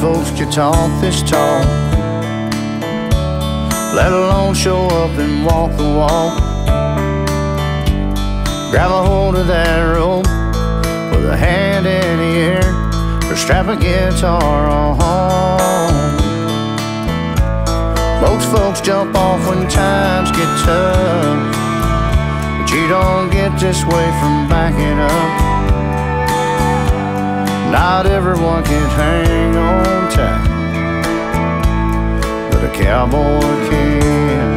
folks can talk this talk, let alone show up and walk the walk. Grab a hold of that rope with a hand in the air, or strap a guitar on. Most folks jump off when times get tough, but you don't get this way from backing up. Not everyone can hang on tight, but a cowboy can.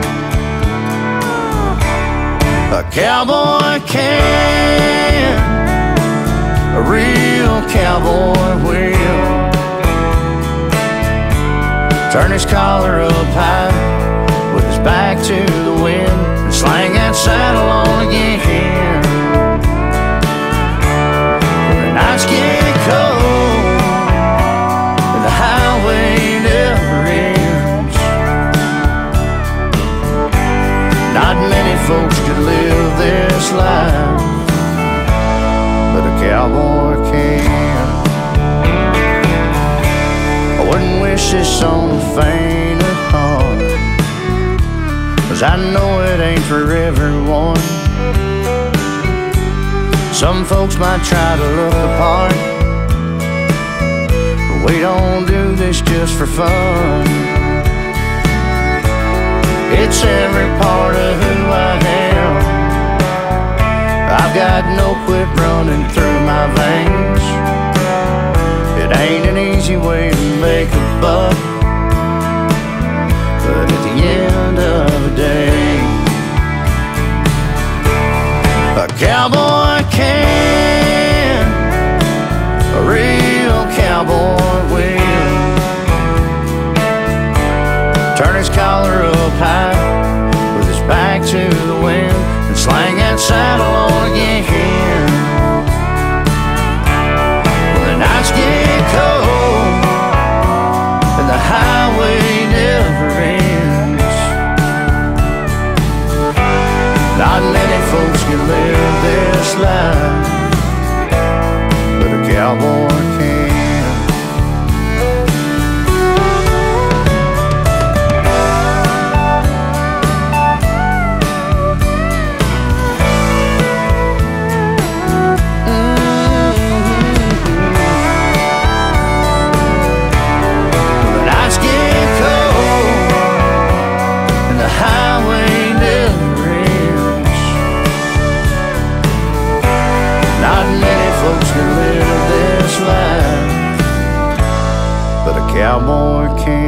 A cowboy can, a real cowboy will, turn his collar up high with his back to the wind and slang that saddle on again. When the nights get cold and the highway never ends, not many folks could live this life, but a cowboy can. I wouldn't wish this on the faint of heart, 'cause I know it ain't for everyone. Some folks might try to look apart, but we don't do this just for fun. It's every part of who I am. I've got no quit running through my veins. It ain't an easy way to make a buck, but at the end of the day, a cowboy can, a real cowboy will, turn his collar up high with his back to the wind and slang that saddle on again. When the nights get cold and the highway never ends, not many folks can live this life, but a cowboy can. Cowboy can.